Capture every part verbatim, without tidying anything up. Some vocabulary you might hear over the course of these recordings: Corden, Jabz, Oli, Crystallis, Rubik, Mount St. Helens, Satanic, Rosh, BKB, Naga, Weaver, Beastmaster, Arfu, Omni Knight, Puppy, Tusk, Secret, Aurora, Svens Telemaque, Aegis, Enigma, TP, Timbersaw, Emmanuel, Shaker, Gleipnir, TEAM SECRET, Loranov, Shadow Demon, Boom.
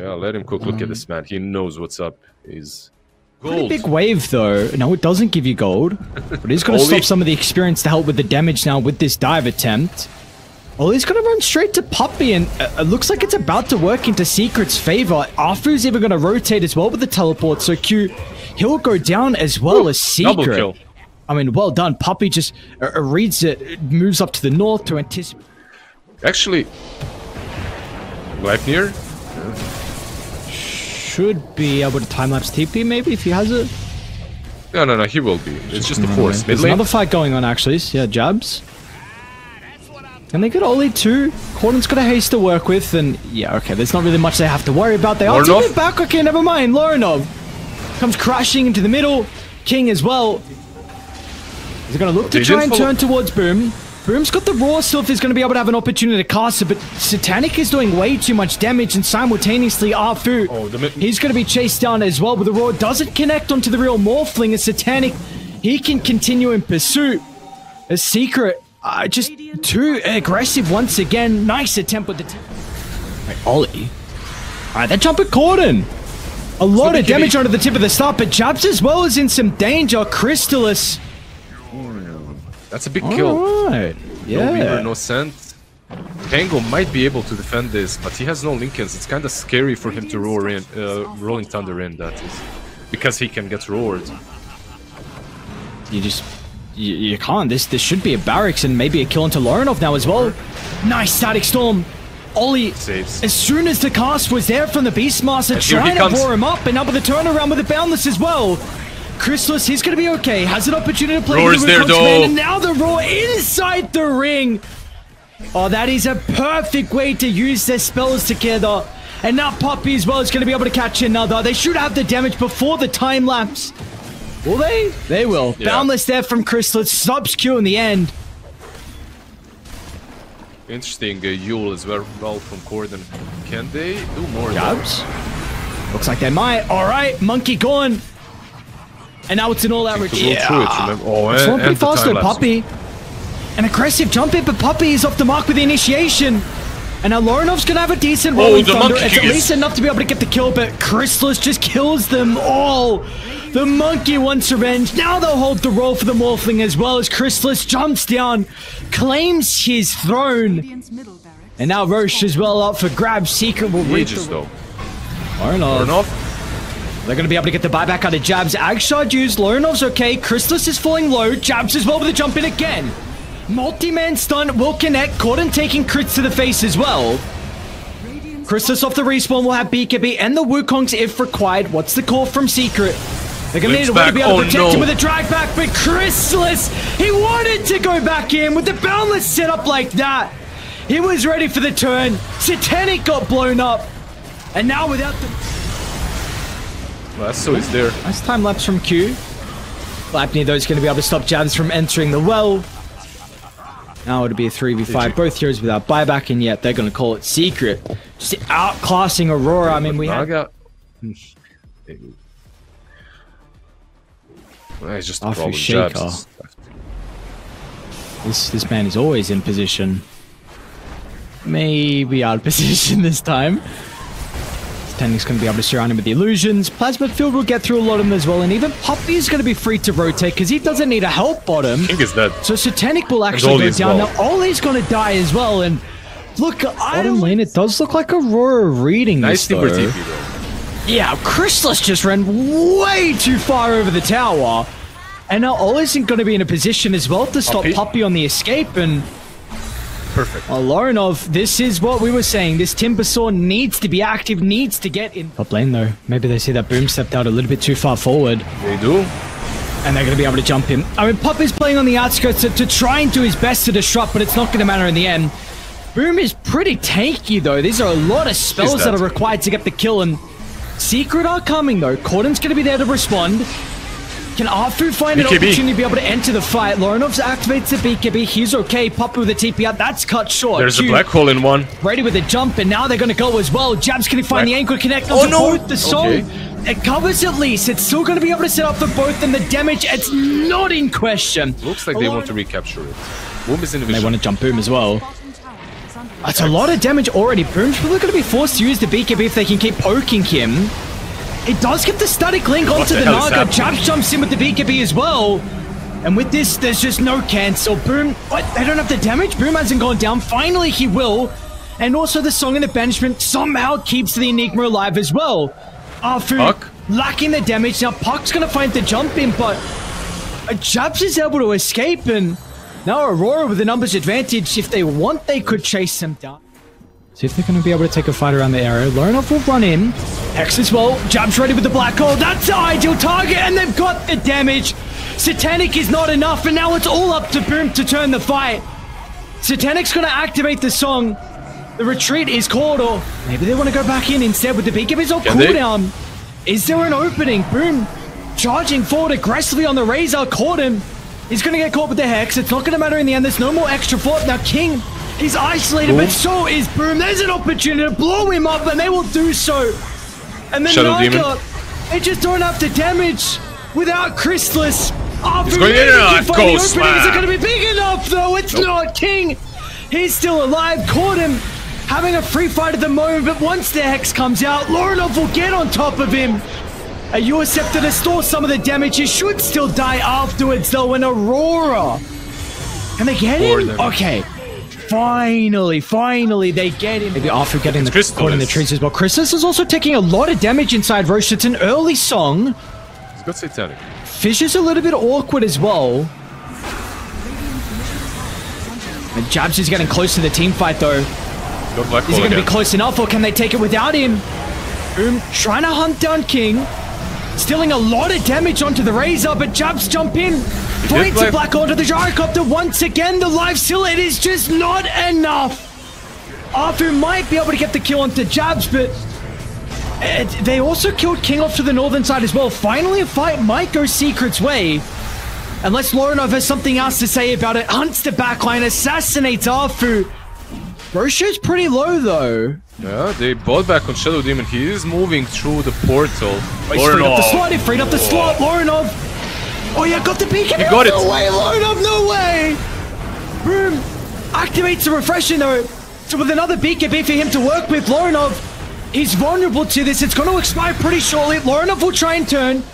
Yeah, let him cook. Look um, at this man. He knows what's up. He's gold. Pretty big wave, though. No, it doesn't give you gold. But he's going to stop some of the experience to help with the damage now with this dive attempt. Well, he's going to run straight to Puppy, and it looks like it's about to work into Secret's favor. Arfu's even going to rotate as well with the teleport, so Q, he'll go down as well. Ooh, as Secret. Double kill. I mean, well done. Puppy just uh, reads it, it, moves up to the north to anticipate. Actually, Gleipnir uh, should be able to time-lapse T P, maybe, if he has it. No, no, no, he will be. It's just the force. There's another fight going on, actually. Yeah, Jabz. And they got Oli too. Corden's got a haste to work with, and yeah, okay, there's not really much they have to worry about. They are taking it back. Okay, never mind. Loranov comes crashing into the middle. King as well. He's going to look to try and turn towards Boom. Boom's got the raw stuff. He's going to be able to have an opportunity to cast it, but Satanic is doing way too much damage, and simultaneously Arfu, oh, he's going to be chased down as well, but the raw doesn't connect onto the real Morphling, and Satanic, he can continue in pursuit. A Secret. Uh, just too aggressive once again. Nice attempt with the t Wait, Oli. Alright, that jump at Corden. A lot of damage onto the tip of the start, but Jabz as well is in some danger. Crystallis. That's a big All kill. Right. Yeah. No Weaver, no sense. Tango might be able to defend this, but he has no Lincolns. It's kind of scary for him to roar in, uh, Rolling Thunder in, that is. Because he can get roared. You just... You, you can't. This this should be a barracks and maybe a kill into Loranov now as well. Nice static storm. Oli, saves. As soon as the cast was there from the Beastmaster, and trying to pour him up, and up with the turnaround with the Boundless as well. Chrysalis, he's going to be okay. Has an opportunity to play Roar's there, though. And now the Roar inside the ring. Oh, that is a perfect way to use their spells together. And now Puppy as well is going to be able to catch another. They should have the damage before the time lapse. Will they? They will. Yeah. Boundless there from Crystal. It stops Q in the end. Interesting uh, Yule as well from Corden. Can they do more? Jabs? Looks like they might. All right, Monkey gone. And now it's an all-out retreat. Yeah. It, oh, it's and, and pretty fast though, Puppy. An aggressive jump in, but Puppy is off the mark with the initiation. And now Loranov's going to have a decent rolling oh, thunder. It's at least enough to be able to get the kill, but Crystallis just kills them all. The monkey wants revenge. Now they'll hold the roll for the Morphling as well as Crystallis jumps down, claims his throne. And now Rosh is well up for grabs. Secret will reach the though. Loranov. They're going to be able to get the buyback out of Jabz. Agshard used. Loranov's okay. Crystallis is falling low. Jabz as well with a jump in again. Multi-man stun will connect. Corden taking crits to the face as well. Crystallis off the respawn will have B K B and the Wukongs if required. What's the call from Secret? They're going to need a way to be able to protect him with a drag back, but Crystallis, he wanted to go back in with the Boundless set up like that. He was ready for the turn. Satanic got blown up. And now without the... Well, so he's there. Nice time lapse from Q. Gleipnir, though, is going to be able to stop Jabz from entering the well. Now it'll be a three v five. Both heroes without buyback, and yet they're going to call it Secret. Just outclassing Aurora. I mean, we have... Well, it's just a problem. Shaker. This this man is always in position. Maybe out of position this time. Tending's going to be able to surround him with the illusions. Plasma Field will get through a lot of them as well, and even Puppy is going to be free to rotate because he doesn't need a help bottom. I think it's dead. So Satanic will actually go down. Well. Now Oli's going to die as well, and look, I don't... lane, it does look like Aurora reading nice this though. T P, though. Yeah, Crystallis just ran way too far over the tower. And now Oli isn't going to be in a position as well to stop Puppy, Puppy on the escape. And perfect. Well, Loranov, this is what we were saying. This Timbersaw needs to be active, needs to get in. Top lane, though. Maybe they see that Boom stepped out a little bit too far forward. They do. And they're going to be able to jump him. I mean, Puppy's playing on the outskirts to, to try and do his best to disrupt, but it's not going to matter in the end. Boom is pretty tanky, though. These are a lot of spells that are required to get the kill, and... Secret are coming though. Corden's going to be there to respond. Can Arfu find B K B an opportunity to be able to enter the fight? Loranov activates the B K B. He's okay. Puppy with a T P out. That's cut short. There's Q, a black hole in one. Ready with a jump, and now they're going to go as well. Jabz can find black. The anchor connect. Oh no! The soul. Okay. It covers at least. It's still going to be able to set up for both, and the damage, it's not in question. Looks like Alone. They want to recapture it. Boom is in the vision. They want to jump Boom as well. That's a lot of damage already. Boom's probably going to be forced to use the B K B if they can keep poking him. It does get the static link onto the, the Naga. Jabz jumps in with the B K B as well. And with this, there's just no cancel. Boom, what? They don't have the damage? Boom hasn't gone down. Finally, he will. And also the Song in the Banishment somehow keeps the Enigma alive as well. Arfu Puck. lacking the damage. Now, Puck's going to find the jump in, but Jabz is able to escape. And now Aurora with the numbers advantage. If they want, they could chase him down. See if they're going to be able to take a fight around the area. Loranov will run in. Hex as well. Jabz ready with the black hole. That's the ideal target, and they've got the damage. Satanic is not enough, and now it's all up to Boom to turn the fight. Satanic's going to activate the Song. The retreat is called, or maybe they want to go back in instead with the B K B's all cooldown. Is there an opening? Boom charging forward aggressively on the Razor. Corden is going to get caught with the Hex. It's not going to matter in the end. There's no more extra fort. Now King is isolated, Ooh. but so is Boom. There's an opportunity to blow him up, and they will do so. And then Shadow Demon, they just don't have the damage without Crystallis. Oh, it's going to be opening. Is it going to be big enough though? It's nope. not. King, he's still alive. Caught him having a free fight at the moment, but once the Hex comes out, Loranov will get on top of him. A U S F to store some of the damage. He should still die afterwards though, and Aurora. Can they get him? Them. Okay. Finally, finally, they get him. Maybe Arfu getting the caught in the trees as well. Crystallis is also taking a lot of damage inside Rosh. It's an early Song. It's got Satanic. Fish is a little bit awkward as well. And Jabz is getting close to the team fight though. Is it going to be close enough, or can they take it without him? Boom trying to hunt down King. Stealing a lot of damage onto the Razor, but Jabz jump in. Points a black onto the Gyrocopter once again. The life steal, it is just not enough. Arfu might be able to get the kill onto Jabz, but it, they also killed King off to the northern side as well. Finally, a fight might go Secret's way. Unless Loranov has something else to say about it. Hunts the backline, assassinates Arfu. Rosho's pretty low though. Yeah, they bought back on Shadow Demon. He is moving through the portal. Oh, he's freed up the slot, he freed up the slot, Loranov. Oh yeah, got the beacon. He got it. No way, Loranov, no way. Boom, activates the refreshing though. So with another B K B for him to work with, Loranov, he's vulnerable to this. It's going to expire pretty shortly. Loranov will try and turn.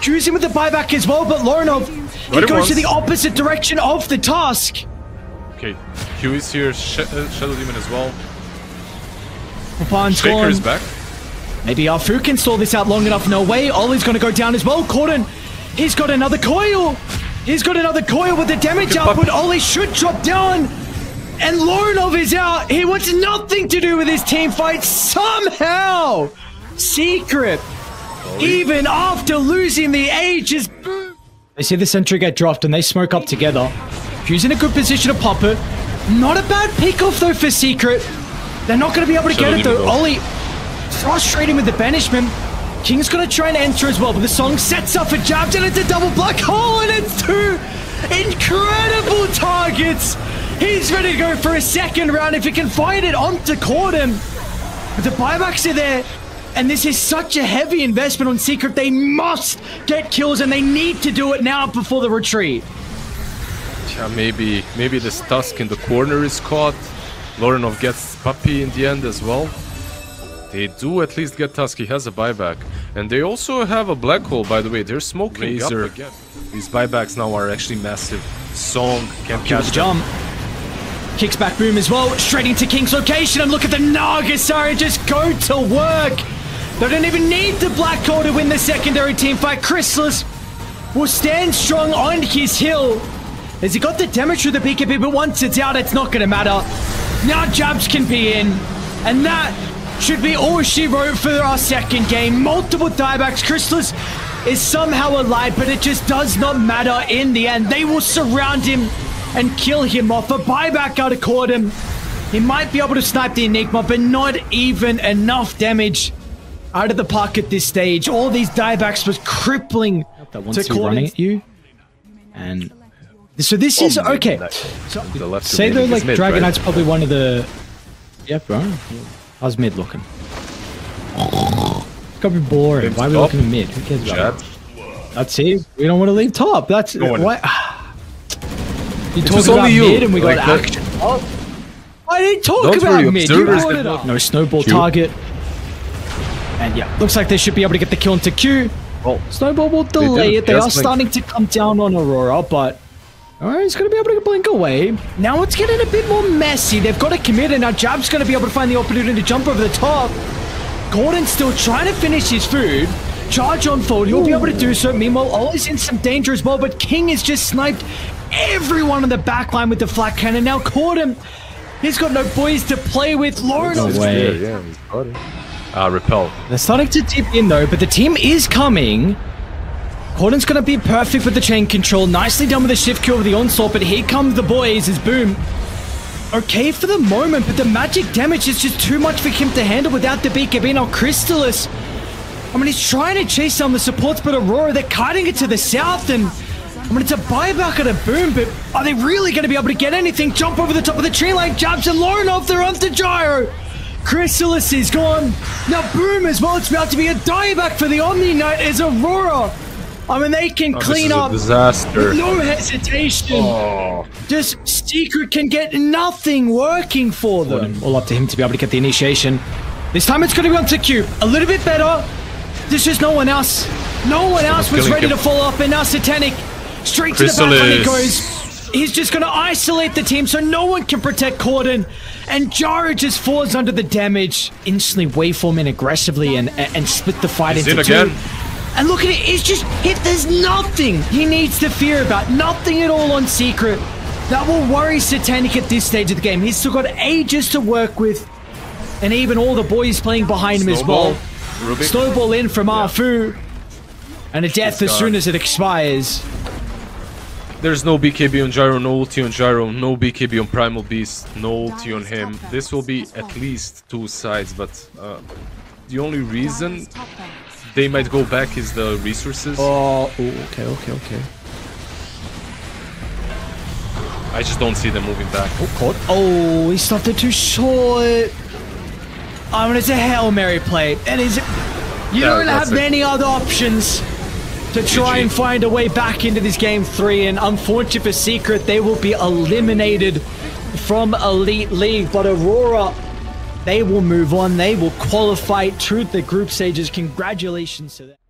Choosing with the buyback as well, but Loranov, he goes to the opposite direction of the Tusk. Okay, Q is here, Sh uh, Shadow Demon as well. Shaker gone. is back. Maybe Arfu can stall this out long enough. No way, Oli's going to go down as well. Corden, he's got another coil. He's got another coil with the damage okay, output. Oli should drop down. And Loranov is out. He wants nothing to do with his team fight. Somehow, Secret, Oli. even after losing the Aegis. They see the sentry get dropped and they smoke up together. He's in a good position to pop it. Not a bad pick-off, though, for Secret. They're not going to be able to Shadow get it, though. Go. Oli frustrating with the banishment. King's going to try and enter as well, but the Song sets up for Jabz, and it's a double black hole, and it's two incredible targets. He's ready to go for a second round if he can find it onto Corden. But the buybacks are there, and this is such a heavy investment on Secret. They must get kills, and they need to do it now before the retreat. Yeah, maybe maybe this Tusk in the corner is caught. Loranov gets Puppy in the end as well. They do at least get Tusk. He has a buyback. And they also have a black hole, by the way. They're smoking Razor. Up again. These buybacks now are actually massive. Song can catch the jump. Kicks back Boom as well. Straight into King's location. And look at the Nagasari just go to work. They don't even need the black hole to win the secondary team fight. Crystallis will stand strong on his hill. Has he got the damage through the B K B? But once it's out, it's not going to matter. Now Jabz can be in. And that should be all she wrote for our second game. Multiple diebacks. Crystallis is somehow alive, but it just does not matter in the end. They will surround him and kill him off. A buyback out of Corden. He might be able to snipe the Enigma, but not even enough damage out of the park at this stage. All these diebacks was crippling that wants to Corden. At you. And... So this oh, is okay. Like, so, the say though, like mid, Dragonite's right? probably one of the. Yeah, bro. Yeah. How's mid looking? It's gotta be boring. Bim's why are we top? looking at mid? Who cares about that? That's it. We don't want to leave top. That's why. You talk about you. mid and we like got action. Top. I I didn't talk Those about were mid. You brought it up. No snowball Q. target. And yeah, looks like they should be able to get the kill into Q. Oh. Snowball will delay it. They are like... starting to come down on Aurora, but... Alright, he's going to be able to blink away. Now it's getting a bit more messy. They've got to commit, and now Jab's going to be able to find the opportunity to jump over the top. Corden still trying to finish his food. Charge on forward. He'll be able to do so. Meanwhile, Ollie's in some danger as well, but King has just sniped everyone on the back line with the flat cannon. Now Corden, he's got no boys to play with. Loranov. No way. Yeah, he's got it. Uh, repel. They're starting to dip in though, but the team is coming. Corden's going to be perfect with the chain control. Nicely done with the shift kill with the onslaught, but here comes the boys as Boom. Okay for the moment, but the magic damage is just too much for him to handle without the B K B. Now Crystallis, I mean, he's trying to chase down the supports, but Aurora, they're kiting it to the south, and I mean, it's a buyback and a Boom, but are they really going to be able to get anything? Jump over the top of the tree like Jabz and Loranov, they're onto Gyro. Crystallis is gone. Now Boom as well, it's about to be a dieback for the Omni Knight as Aurora. I mean, they can oh, clean up disaster. No hesitation. Oh. Just Secret can get nothing working for them. All up to him to be able to get the initiation. This time it's going to be onto Q. A little bit better. There's just no one else. No one else was ready him. to follow up, and now Satanic straight Crystallis. to the back line he goes. He's just going to isolate the team so no one can protect Corden. And Jara just falls under the damage. Instantly waveform in aggressively and, and split the fight He's into in two. Again. And look at it, it's just, if there's nothing he needs to fear about, nothing at all on Secret, that will worry Satanic at this stage of the game. He's still got Aegis to work with, and even all the boys playing behind him Snowball, as well. Rubik. Snowball in from yeah. Arfu, and a death That's as soon as it expires. There's no B K B on Gyro, no ulti on Gyro, no B K B on Primal Beast, no ulti on him. This will be at least two sides, but uh, the only reason they might go back is the resources. Oh, okay, okay, okay. I just don't see them moving back. Oh, caught. Oh, he stopped it too short. I mean, it's a Hail Mary play. And is you yeah, don't have many other options to try G G. And find a way back into this game three. And unfortunate for Secret, they will be eliminated from Elite League. But Aurora, they will move on. They will qualify to the group stages. Congratulations to them.